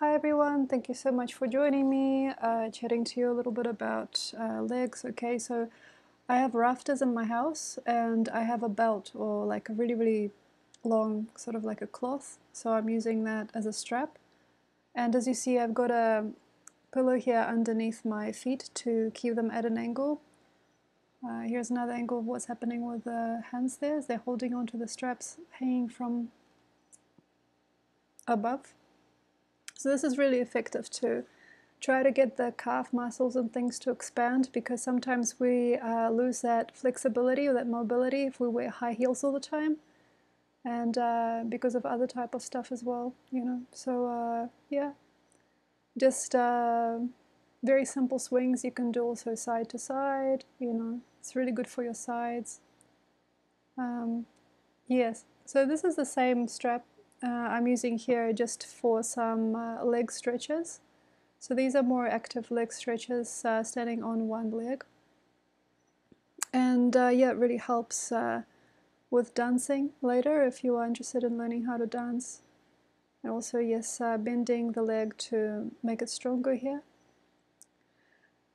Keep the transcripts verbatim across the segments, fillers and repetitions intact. Hi everyone, thank you so much for joining me, uh, chatting to you a little bit about uh, legs. Okay, so I have rafters in my house and I have a belt, or like a really really long sort of like a cloth, so I'm using that as a strap. And as you see, I've got a pillow here underneath my feet to keep them at an angle. Uh, here's another angle of what's happening with the hands there, as they're holding onto the straps hanging from above. So this is really effective to try to get the calf muscles and things to expand, because sometimes we uh, lose that flexibility or that mobility if we wear high heels all the time, and uh, because of other type of stuff as well, you know. So uh, yeah, just uh, very simple swings. You can do also side to side, you know, it's really good for your sides. Um, yes, so this is the same strap uh, I'm using here just for some uh, leg stretches. So these are more active leg stretches, uh, standing on one leg. And uh, yeah, it really helps uh, with dancing later if you are interested in learning how to dance. And also, yes, uh, bending the leg to make it stronger here.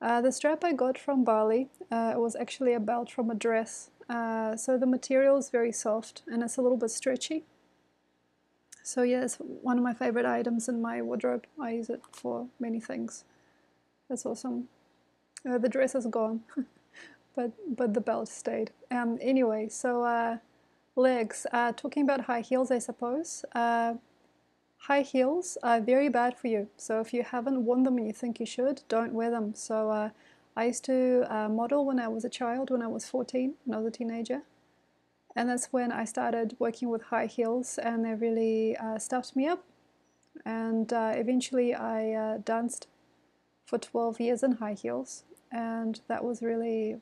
Uh, the strap I got from Bali, uh, it was actually a belt from a dress, uh, so the material is very soft and it's a little bit stretchy. So yeah, it's one of my favorite items in my wardrobe. I use it for many things. That's awesome. Uh, the dress is gone, but but the belt stayed. Um, anyway, so uh, legs. Uh, talking about high heels, I suppose. Uh, High heels are very bad for you, so if you haven't worn them and you think you should, don't wear them. So uh, I used to uh, model when I was a child, when I was fourteen, when I was a teenager. And that's when I started working with high heels, and they really uh, stuffed me up. And uh, eventually I uh, danced for twelve years in high heels, and that was really,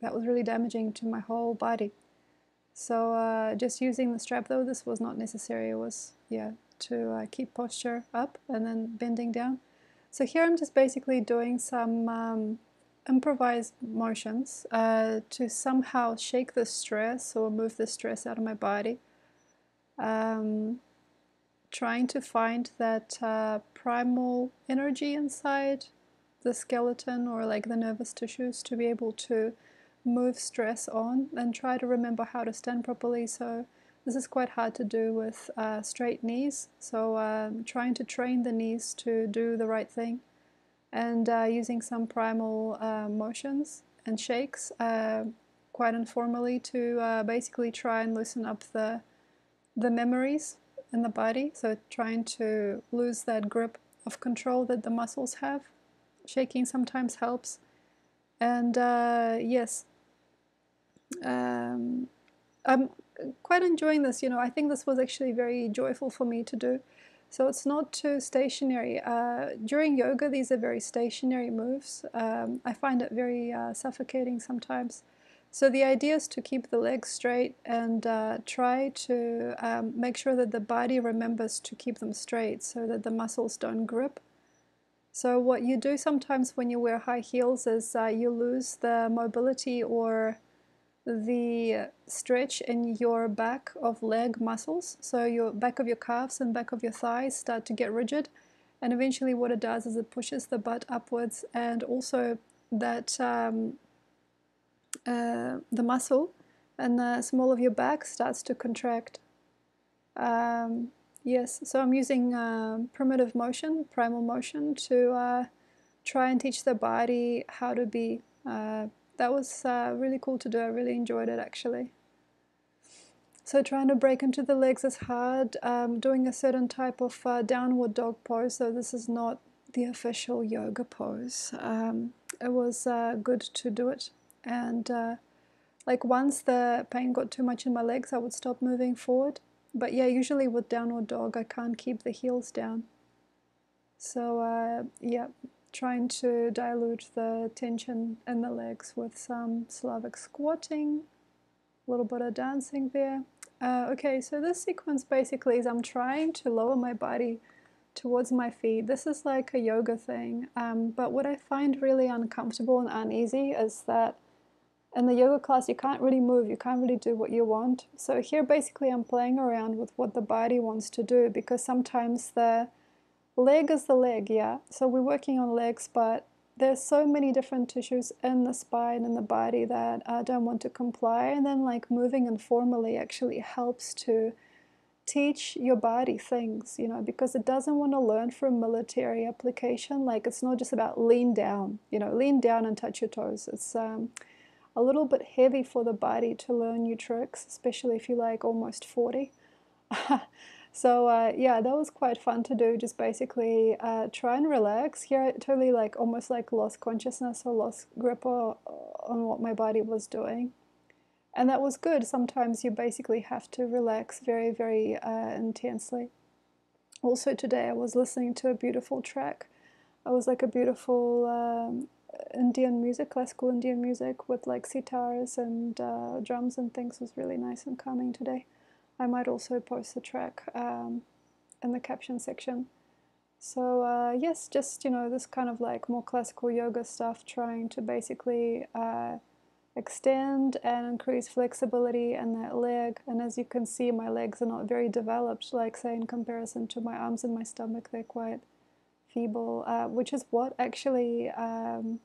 that was really damaging to my whole body. So uh, just using the strap though, this was not necessary. It was, yeah, to uh, keep posture up and then bending down. So here I'm just basically doing some um, improvised motions uh, to somehow shake the stress or move the stress out of my body. Um, trying to find that uh, primal energy inside the skeleton, or like the nervous tissues, to be able to move stress on, and try to remember how to stand properly. So this is quite hard to do with uh, straight knees, so uh, trying to train the knees to do the right thing, and uh, using some primal uh, motions and shakes uh, quite informally to uh, basically try and loosen up the, the memories in the body, so trying to lose that grip of control that the muscles have. Shaking sometimes helps, and uh, yes, um, I'm quite enjoying this, you know. I think this was actually very joyful for me to do. So it's not too stationary. Uh, during yoga, these are very stationary moves. Um, I find it very uh, suffocating sometimes. So the idea is to keep the legs straight and uh, try to um, make sure that the body remembers to keep them straight so that the muscles don't grip. So what you do sometimes when you wear high heels is uh, you lose the mobility or the stretch in your back of leg muscles, so your back of your calves and back of your thighs start to get rigid, and eventually what it does is it pushes the butt upwards, and also that um, uh, the muscle and the small of your back starts to contract. Um, yes, so I'm using uh, primitive motion, primal motion, to uh, try and teach the body how to be. uh, That was uh, really cool to do. I really enjoyed it actually. So trying to break into the legs is hard. Um, doing a certain type of uh, downward dog pose, so this is not the official yoga pose. Um, it was uh, good to do it, and uh, like once the pain got too much in my legs, I would stop moving forward. But yeah, usually with downward dog I can't keep the heels down. So uh, yeah, trying to dilute the tension in the legs with some Slavic squatting, a little bit of dancing there. Uh, okay, so this sequence basically is I'm trying to lower my body towards my feet. This is like a yoga thing, um, but what I find really uncomfortable and uneasy is that in the yoga class you can't really move, you can't really do what you want. So here basically I'm playing around with what the body wants to do, because sometimes the Leg is the leg, yeah. So we're working on legs, but there's so many different tissues in the spine and the body that uh, don't want to comply. And then like moving informally actually helps to teach your body things, you know, because it doesn't want to learn from military application. Like it's not just about lean down, you know, lean down and touch your toes. It's um, a little bit heavy for the body to learn new tricks, especially if you're like almost forty. So uh, yeah, that was quite fun to do, just basically uh, try and relax. Here I totally like almost like lost consciousness or lost grip or, on what my body was doing. And that was good. Sometimes you basically have to relax very, very uh, intensely. Also today I was listening to a beautiful track. It was like a beautiful um, Indian music, classical Indian music with like sitars and uh, drums and things. It was really nice and calming today. I might also post the track um, in the caption section. So uh, yes, just, you know, this kind of like more classical yoga stuff, trying to basically uh, extend and increase flexibility in that leg. And as you can see, my legs are not very developed, like say in comparison to my arms and my stomach, they're quite feeble, uh, which is what actually, um,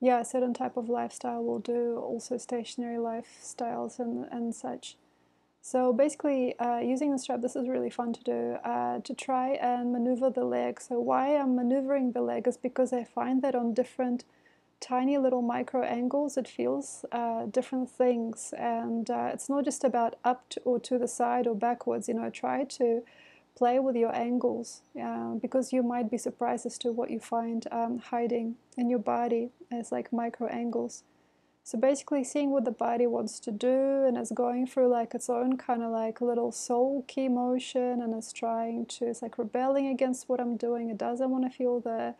yeah, a certain type of lifestyle will do, also stationary lifestyles and, and such. So basically uh, using the strap, this is really fun to do, uh, to try and maneuver the leg. So why I'm maneuvering the leg is because I find that on different tiny little micro angles, it feels uh, different things. And uh, it's not just about up to, or to the side or backwards, you know, try to play with your angles uh, because you might be surprised as to what you find um, hiding in your body as like micro angles. So basically seeing what the body wants to do, and it's going through like its own kind of like little soul key motion, and it's trying to, it's like rebelling against what I'm doing. It doesn't want to feel the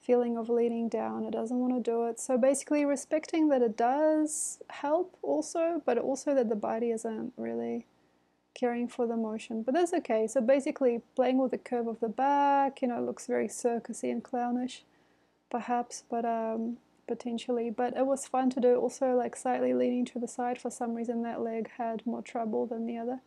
feeling of leaning down. It doesn't want to do it. So basically respecting that it does help also, but also that the body isn't really caring for the motion. But that's okay. So basically playing with the curve of the back, you know, it looks very circusy and clownish perhaps, but um, potentially, but it was fun to do. Also like slightly leaning to the side, for some reason that leg had more trouble than the other,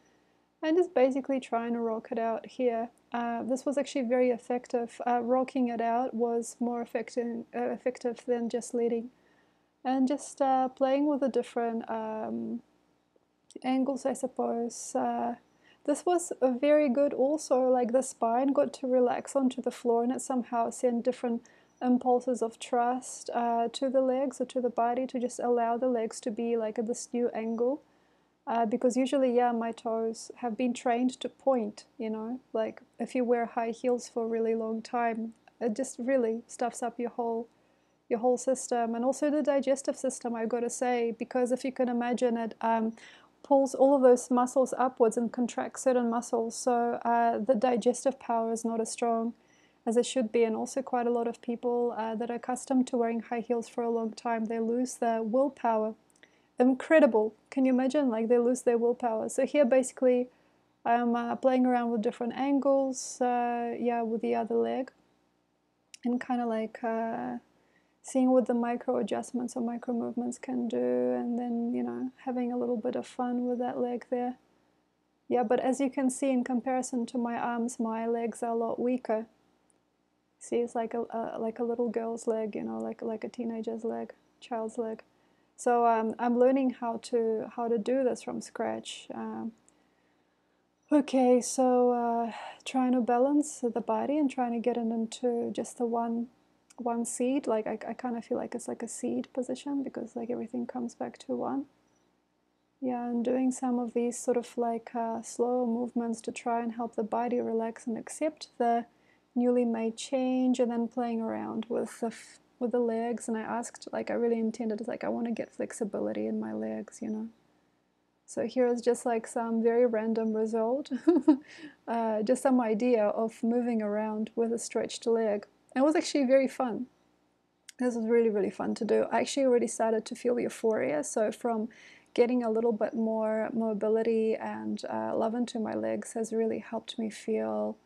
and just basically trying to rock it out here. Uh, this was actually very effective. Uh, rocking it out was more effective, uh, effective than just leading, and just uh, playing with the different um, angles, I suppose. Uh, this was a very good also, like the spine got to relax onto the floor, and it somehow sent different impulses of trust uh, to the legs or to the body, to just allow the legs to be like at this new angle, uh, because usually, yeah, my toes have been trained to point, you know, like if you wear high heels for a really long time, it just really stuffs up your whole your whole system, and also the digestive system, I've got to say, because if you can imagine it, um, pulls all of those muscles upwards and contracts certain muscles, so uh, the digestive power is not as strong as it should be. And also quite a lot of people uh, that are accustomed to wearing high heels for a long time, they lose their willpower. Incredible, can you imagine? Like they lose their willpower. So here basically I'm uh, playing around with different angles, uh, yeah, with the other leg, and kind of like uh, seeing what the micro adjustments or micro movements can do, and then, you know, having a little bit of fun with that leg there. Yeah, but as you can see in comparison to my arms, my legs are a lot weaker. See, it's like a, a like a little girl's leg, you know, like like a teenager's leg, child's leg. So um, I'm learning how to how to do this from scratch. Um, okay, so uh, trying to balance the body and trying to get it into just the one one seed. Like I I kind of feel like it's like a seed position, because like everything comes back to one. Yeah, and doing some of these sort of like uh, slow movements to try and help the body relax and accept the newly made change, and then playing around with the f with the legs. And I asked, like I really intended, like I want to get flexibility in my legs, you know. So here is just like some very random result, uh, just some idea of moving around with a stretched leg. And it was actually very fun. This was really, really fun to do. I actually already started to feel euphoria, so from getting a little bit more mobility and uh, love into my legs has really helped me feel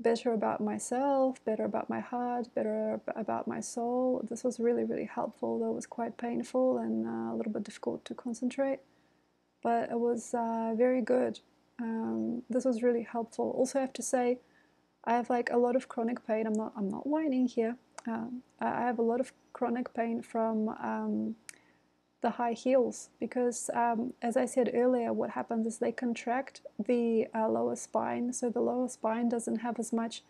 better about myself, better about my heart, better about my soul. This was really, really helpful, though it was quite painful and uh, a little bit difficult to concentrate. But it was uh, very good. Um, this was really helpful. Also, I have to say, I have like a lot of chronic pain. I'm not, I'm not whining here. Um, I have a lot of chronic pain from um, the high heels because, um, as I said earlier, what happens is they contract the uh, lower spine, so the lower spine doesn't have as much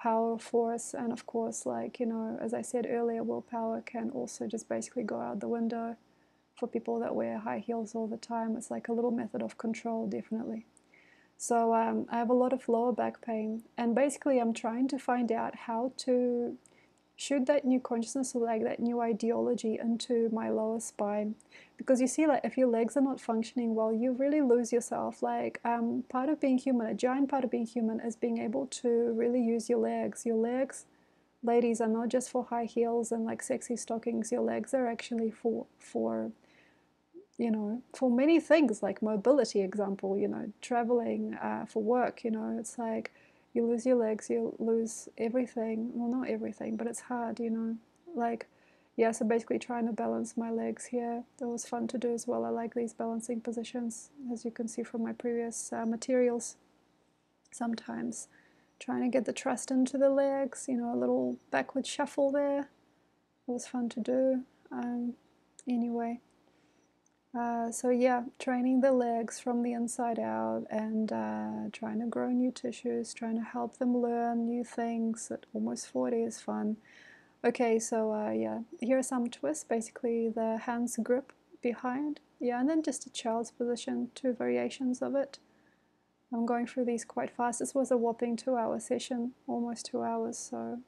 power, force, and of course, like, you know, as I said earlier, willpower can also just basically go out the window for people that wear high heels all the time. It's like a little method of control, definitely. So um, I have a lot of lower back pain, and basically I'm trying to find out how to shoot that new consciousness or like that new ideology into my lower spine, because you see, like, if your legs are not functioning well, you really lose yourself. Like um, part of being human, a giant part of being human, is being able to really use your legs. Your legs, ladies, are not just for high heels and like sexy stockings. Your legs are actually for for. you know, for many things, like mobility, example, you know, traveling uh, for work, you know, it's like you lose your legs, you lose everything. Well, not everything, but it's hard, you know, like, yeah, so basically trying to balance my legs here. That was fun to do as well. I like these balancing positions, as you can see from my previous uh, materials. Sometimes trying to get the trust into the legs, you know, a little backward shuffle there. It was fun to do. Um, anyway. Uh, so yeah, training the legs from the inside out and uh, trying to grow new tissues, trying to help them learn new things at almost forty is fun. Okay, so uh, yeah, here are some twists, basically the hands grip behind, yeah, and then just a child's position, two variations of it. I'm going through these quite fast. This was a whopping two hour session, almost two hours, so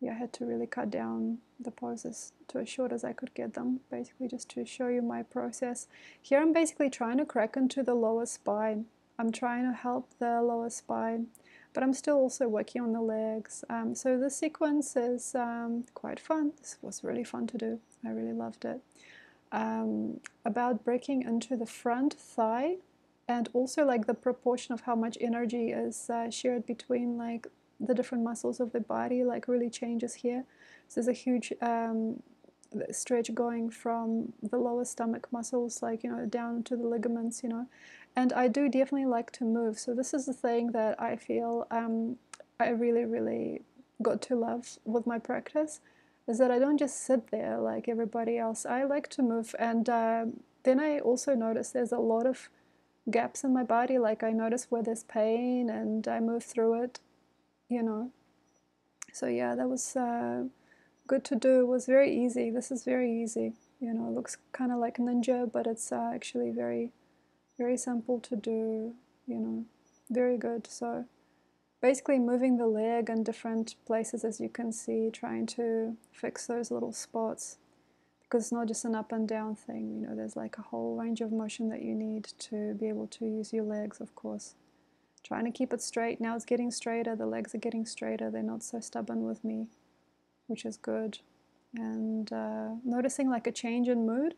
yeah, I had to really cut down the poses to as short as I could get them, basically just to show you my process. Here I'm basically trying to crack into the lower spine. I'm trying to help the lower spine, but I'm still also working on the legs. Um, so this sequence is um, quite fun. This was really fun to do. I really loved it. Um, about breaking into the front thigh, and also like the proportion of how much energy is uh, shared between like the different muscles of the body, like, really changes here. So there's a huge um, stretch going from the lower stomach muscles, like, you know, down to the ligaments, you know. And I do definitely like to move. So this is the thing that I feel um, I really, really got to love with my practice, is that I don't just sit there like everybody else. I like to move. And uh, then I also notice there's a lot of gaps in my body. Like, I notice where there's pain and I move through it, you know. So yeah, that was uh, good to do. It was very easy. This is very easy, you know. It looks kind of like ninja, but it's uh, actually very, very simple to do, you know, very good. So basically moving the leg in different places, as you can see, trying to fix those little spots, because it's not just an up and down thing, you know. There's like a whole range of motion that you need to be able to use your legs, of course. Trying to keep it straight. Now it's getting straighter. The legs are getting straighter. They're not so stubborn with me, which is good. And uh, noticing like a change in mood.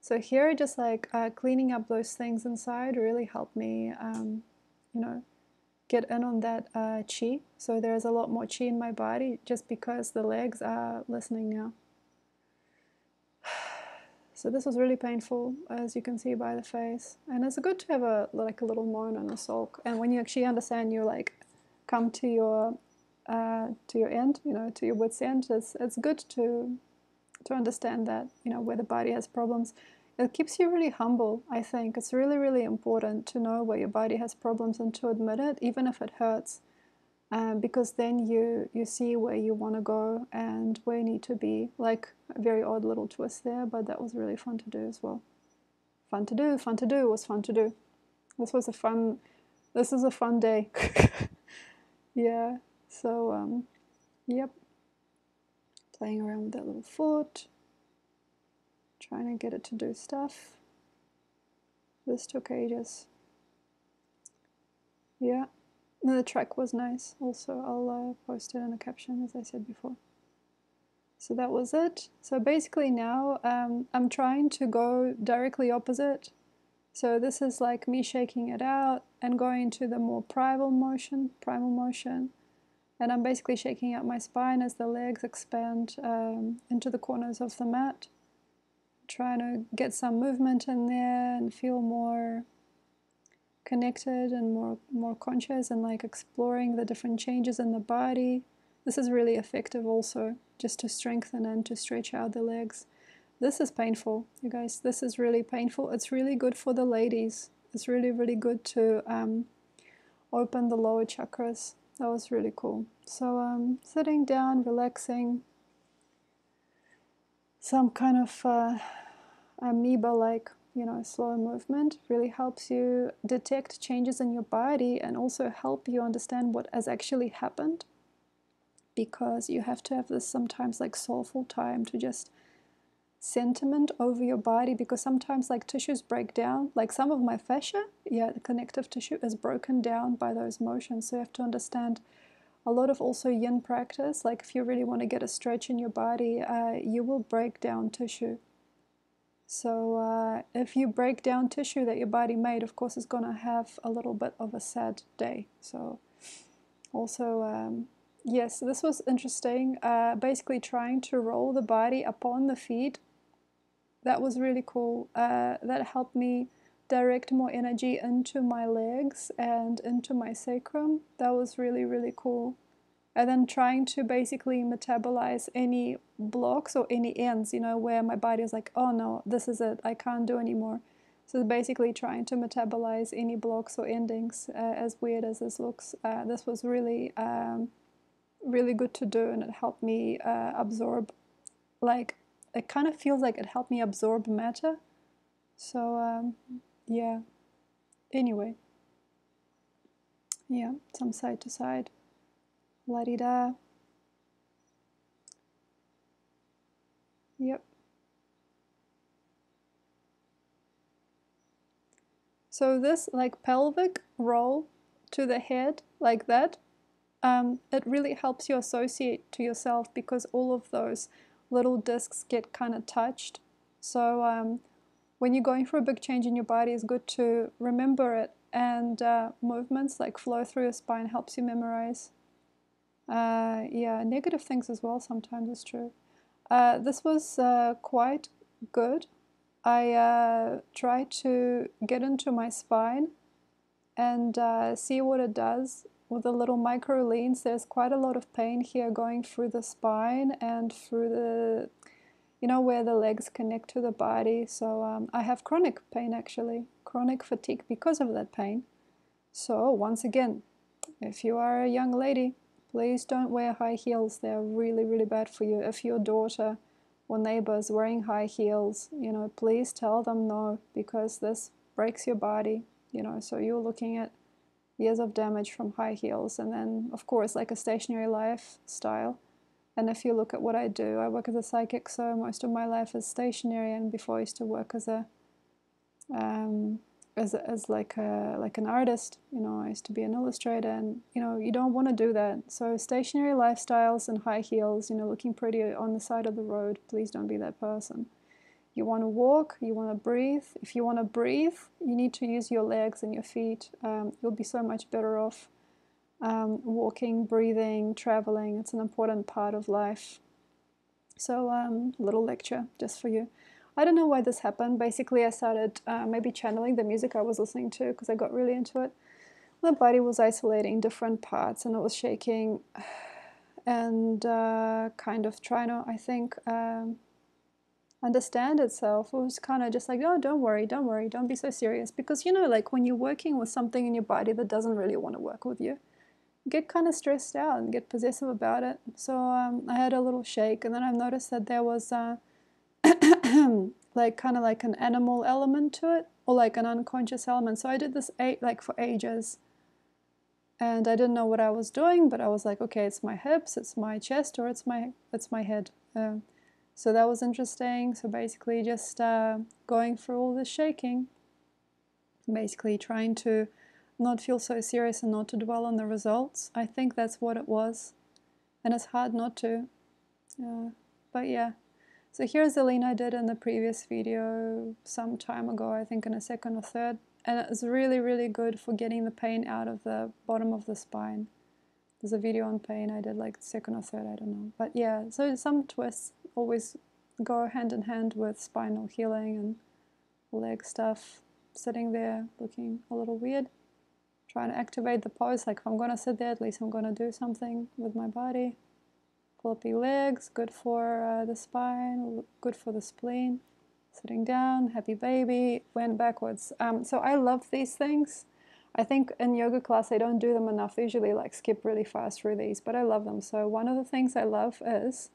So here, just like uh, cleaning up those things inside really helped me, um, you know, get in on that uh, chi. So there's a lot more chi in my body just because the legs are listening now. So this was really painful, as you can see by the face. And it's good to have a like a little moan and a sulk. And when you actually understand, you like come to your uh, to your end, you know, to your wit's end. It's it's good to to understand that, you know, where the body has problems. It keeps you really humble, I think. It's really, really important to know where your body has problems and to admit it, even if it hurts, um, because then you you see where you want to go and where you need to be. Like, a very odd little twist there, but that was really fun to do as well. Fun to do, fun to do, was fun to do. This was a fun, this is a fun day. Yeah, so, um, yep. Playing around with that little foot. Trying to get it to do stuff. This took ages. Yeah, and the track was nice. Also, I'll uh, post it in a caption, as I said before. So that was it. So basically now um, I'm trying to go directly opposite. So this is like me shaking it out and going to the more primal motion, primal motion. And I'm basically shaking out my spine as the legs expand um, into the corners of the mat. Trying to get some movement in there and feel more connected and more more conscious, and like exploring the different changes in the body. This is really effective also, just to strengthen and to stretch out the legs. This is painful, you guys. This is really painful. It's really good for the ladies. It's really, really good to um, open the lower chakras. That was really cool. So um, sitting down, relaxing. Some kind of uh, amoeba-like, you know, slow movement really helps you detect changes in your body and also help you understand what has actually happened. Because you have to have this sometimes like soulful time to just sentiment over your body, because sometimes like tissues break down, like some of my fascia, yeah, the connective tissue is broken down by those motions. So you have to understand a lot of also yin practice, like if you really want to get a stretch in your body, uh, you will break down tissue. So uh, if you break down tissue that your body made, of course it's going to have a little bit of a sad day. So also um, yes, this was interesting. Uh, basically trying to roll the body upon the feet. That was really cool. Uh, that helped me direct more energy into my legs and into my sacrum. That was really, really cool. And then trying to basically metabolize any blocks or any ends, you know, where my body is like, oh no, this is it, I can't do anymore. So basically trying to metabolize any blocks or endings, uh, as weird as this looks. Uh, this was really... Um, really good to do, and it helped me uh, absorb, like it kind of feels like it helped me absorb matter. So um, yeah, anyway, yeah, some side to side, la-di-da. Yep. So this like pelvic roll to the head like that, Um, it really helps you associate to yourself, because all of those little discs get kind of touched. So um, when you're going for a big change in your body, it's good to remember it. And uh, movements like flow through your spine helps you memorize. Uh, yeah, negative things as well sometimes is true. Uh, this was uh, quite good. I uh, try to get into my spine and uh, see what it does. With the little micro leans, there's quite a lot of pain here going through the spine and through the, you know, where the legs connect to the body. So um, I have chronic pain actually, chronic fatigue because of that pain. So once again, if you are a young lady, please don't wear high heels. They're really, really bad for you. If your daughter or neighbor is wearing high heels, you know, please tell them no, because this breaks your body, you know, so you're looking at years of damage from high heels. And then of course like a stationary lifestyle, and if you look at what I do, I work as a psychic, so most of my life is stationary, and before I used to work as a um, as, a, as like a like an artist, you know, I used to be an illustrator, and you know, you don't want to do that. So stationary lifestyles and high heels, you know, looking pretty on the side of the road, please don't be that person. You want to walk, you want to breathe. If you want to breathe, you need to use your legs and your feet. Um, you'll be so much better off um, walking, breathing, traveling. It's an important part of life. So um, little lecture just for you. I don't know why this happened. Basically, I started uh, maybe channeling the music I was listening to, because I got really into it. The body was isolating different parts, and it was shaking and uh, kind of trying to, I think... Um, understand itself. It was kind of just like, oh, don't worry, don't worry, don't be so serious. Because, you know, like when you're working with something in your body that doesn't really want to work with you, you get kind of stressed out and get possessive about it. So um, I had a little shake, and then I noticed that there was uh, like kind of like an animal element to it, or like an unconscious element. So I did this eight like for ages, and I didn't know what I was doing, but I was like, okay, it's my hips, it's my chest, or it's my, it's my head. Uh, So that was interesting. So basically just uh, going through all this shaking, basically trying to not feel so serious and not to dwell on the results. I think that's what it was, and it's hard not to. Uh, but yeah, so here's the lean I did in the previous video some time ago, I think in a second or third, and it's really, really good for getting the pain out of the bottom of the spine. There's a video on pain I did like second or third, I don't know. But yeah, so some twists always go hand in hand with spinal healing and leg stuff. Sitting there looking a little weird. trying to activate the pose, like if I'm going to sit there, at least I'm going to do something with my body. Floppy legs, good for uh, the spine, good for the spleen. Sitting down, happy baby, went backwards. Um, so I love these things. I think in yoga class I don't do them enough, usually like skip really fast through these, but I love them. So one of the things I love is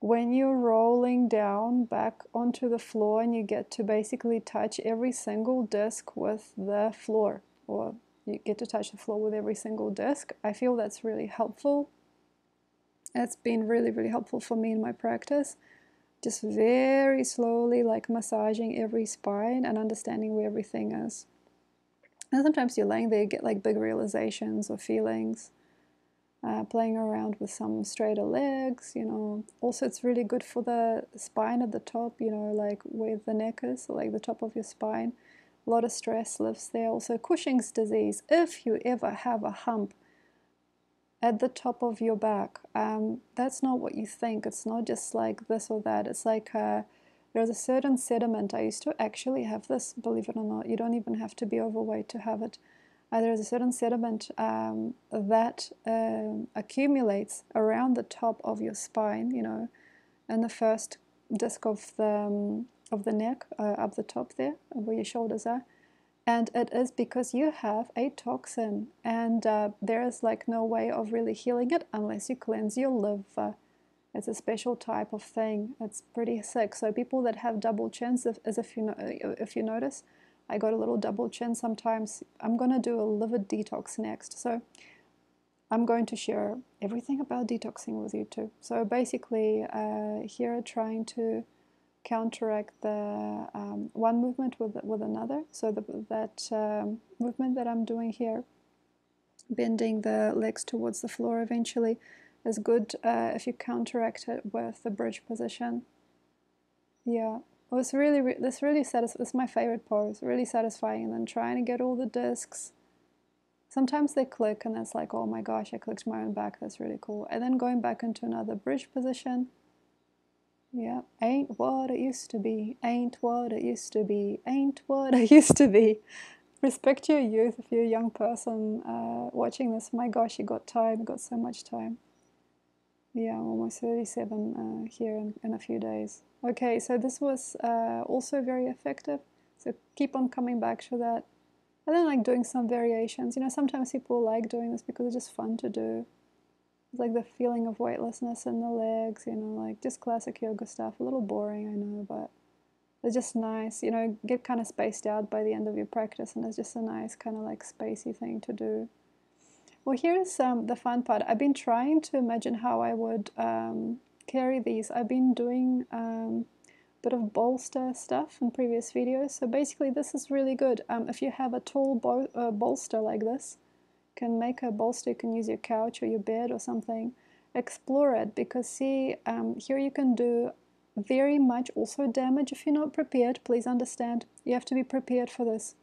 when you're rolling down back onto the floor and you get to basically touch every single disc with the floor, or you get to touch the floor with every single disc. I feel that's really helpful. It's been really, really helpful for me in my practice. Just very slowly like massaging every spine and understanding where everything is. And sometimes you're laying there, you get like big realizations or feelings. Uh, playing around with some straighter legs, you know. Also, it's really good for the spine at the top, you know, like where the neck is, so like the top of your spine. A lot of stress lives there. Also, Cushing's disease. If you ever have a hump at the top of your back, um, that's not what you think. It's not just like this or that. It's like uh, there's a certain sediment. I used to actually have this, believe it or not. You don't even have to be overweight to have it. Uh, there is a certain sediment um, that um, accumulates around the top of your spine, you know, and the first disc of the, um, of the neck, uh, up the top there, where your shoulders are. And it is because you have a toxin, and uh, there is like no way of really healing it unless you cleanse your liver. It's a special type of thing. It's pretty sick. So people that have double chins, if, as if you know, if you notice, I got a little double chin sometimes. I'm going to do a liver detox next. So I'm going to share everything about detoxing with you too. So basically uh, here trying to counteract the um, one movement with, with another. So the, that um, movement that I'm doing here, bending the legs towards the floor eventually, is good uh, if you counteract it with the bridge position. Yeah. It was really, this really satisfying. This is my favorite pose, really satisfying. And then trying to get all the discs. Sometimes they click and that's like, oh my gosh, I clicked my own back. That's really cool. And then going back into another bridge position. Yeah, ain't what it used to be. Ain't what it used to be. Ain't what it used to be. Respect your youth. If you're a young person uh, watching this, my gosh, you got time. You got so much time. Yeah, I'm almost thirty-seven uh, here in, in a few days. Okay, so this was uh, also very effective. So keep on coming back to that. And then like doing some variations. You know, sometimes people like doing this because it's just fun to do. It's like the feeling of weightlessness in the legs, you know, like just classic yoga stuff. A little boring, I know, but it's just nice. You know, get kind of spaced out by the end of your practice, and it's just a nice kind of like spacey thing to do. Well, here's um, the fun part. I've been trying to imagine how I would um, carry these. I've been doing um, a bit of bolster stuff in previous videos. So basically this is really good. Um, if you have a tall bol uh, bolster like this, you can make a bolster, you can use your couch or your bed or something. Explore it, because see, um, here you can do very much also damage if you're not prepared. Please understand, you have to be prepared for this.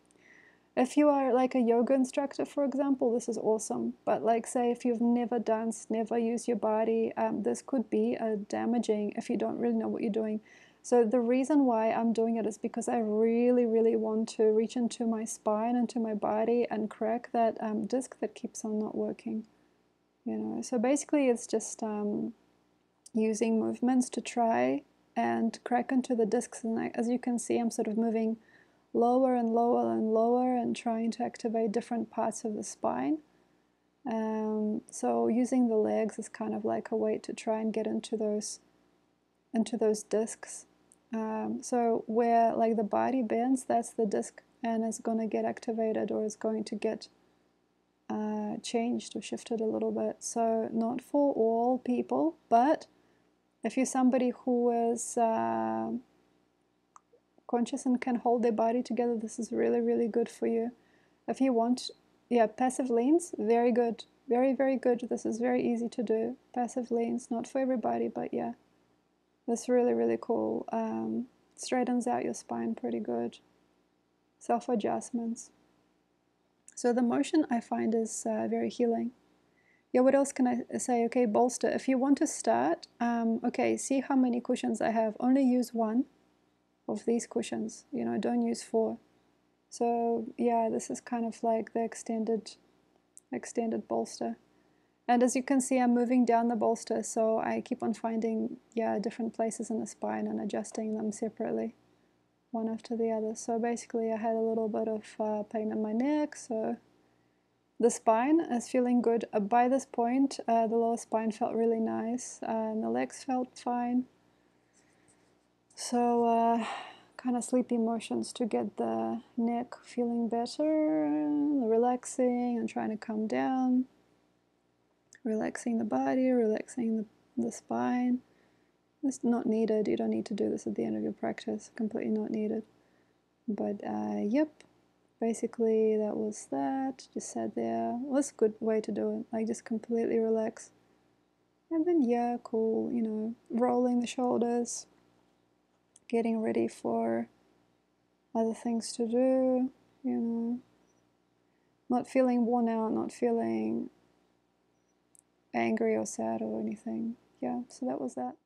If you are like a yoga instructor, for example, this is awesome. But like say if you've never danced, never used your body, um, this could be uh, damaging if you don't really know what you're doing. So the reason why I'm doing it is because I really, really want to reach into my spine, into my body, and crack that um, disc that keeps on not working. You know, so basically it's just um, using movements to try and crack into the discs. And I, as you can see, I'm sort of moving lower and lower and lower and trying to activate different parts of the spine. Um, so using the legs is kind of like a way to try and get into those into those discs. Um, so where like the body bends, that's the disc, and it's going to get activated, or it's going to get uh, changed or shifted a little bit. So not for all people, but if you're somebody who is uh, conscious and can hold their body together, this is really, really good for you. If you want, yeah, passive leans, very good, very, very good. This is very easy to do. Passive leans, not for everybody, but yeah, this is really, really cool. Um, straightens out your spine pretty good. Self-adjustments. So the motion I find is uh, very healing. Yeah, what else can I say? Okay, bolster. If you want to start, um, okay, see how many cushions I have. Only use one of these cushions, you know, don't use four. So yeah, this is kind of like the extended extended bolster. And as you can see, I'm moving down the bolster, so I keep on finding yeah different places in the spine and adjusting them separately, one after the other. So basically I had a little bit of uh, pain in my neck, so the spine is feeling good. Uh, by this point, uh, the lower spine felt really nice, uh, and the legs felt fine. So uh, kind of sleepy motions to get the neck feeling better, relaxing and trying to calm down. Relaxing the body, relaxing the, the spine. It's not needed. You don't need to do this at the end of your practice. Completely not needed. But uh, yep, basically that was that. Just sat there. It was a good way to do it. Like just completely relax. And then yeah, cool, you know, rolling the shoulders, getting ready for other things to do, you know. Not feeling worn out, not feeling angry or sad or anything. Yeah, so that was that.